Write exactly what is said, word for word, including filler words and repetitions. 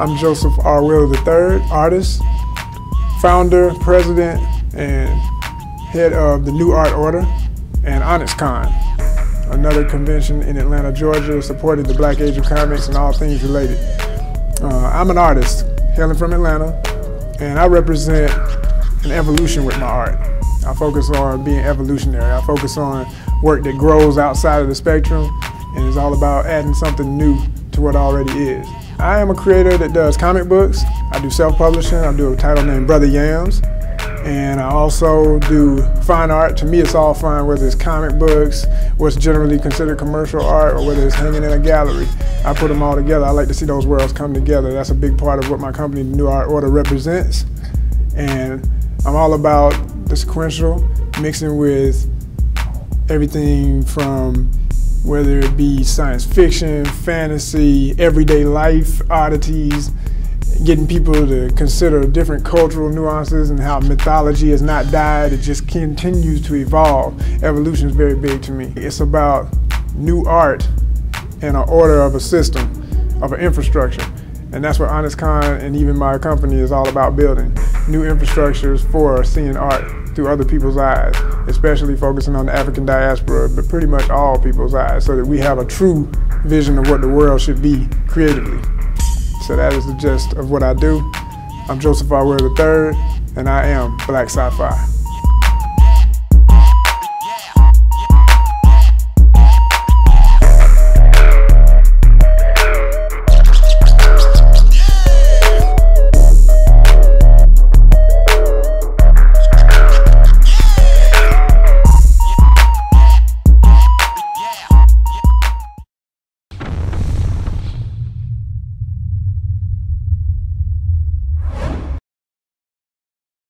I'm Joseph R. Wheeler the third, artist, founder, president, and head of the New Art Order and OnyxCon, another convention in Atlanta, Georgia, supporting the Black Age of Comics and all things related. Uh, I'm an artist, hailing from Atlanta, and I represent an evolution with my art. I focus on being evolutionary. I focus on work that grows outside of the spectrum, and it's all about adding something new to what already is. I am a creator that does comic books. I do self-publishing. I do a title named Brother Yams, and I also do fine art. To me, it's all fine, whether it's comic books, what's generally considered commercial art, or whether it's hanging in a gallery. I put them all together. I like to see those worlds come together. That's a big part of what my company, New Art Order, represents. And I'm all about the sequential, mixing with everything from whether it be science fiction, fantasy, everyday life, oddities, getting people to consider different cultural nuances and how mythology has not died, it just continues to evolve. Evolution is very big to me. It's about new art and an order of a system, of an infrastructure. And that's what OnyxCon and even my company is all about, building new infrastructures for seeing art through other people's eyes, especially focusing on the African diaspora, but pretty much all people's eyes, so that we have a true vision of what the world should be creatively. So that is the gist of what I do. I'm Joseph R. Wheeler the third, and I am Black Sci-Fi.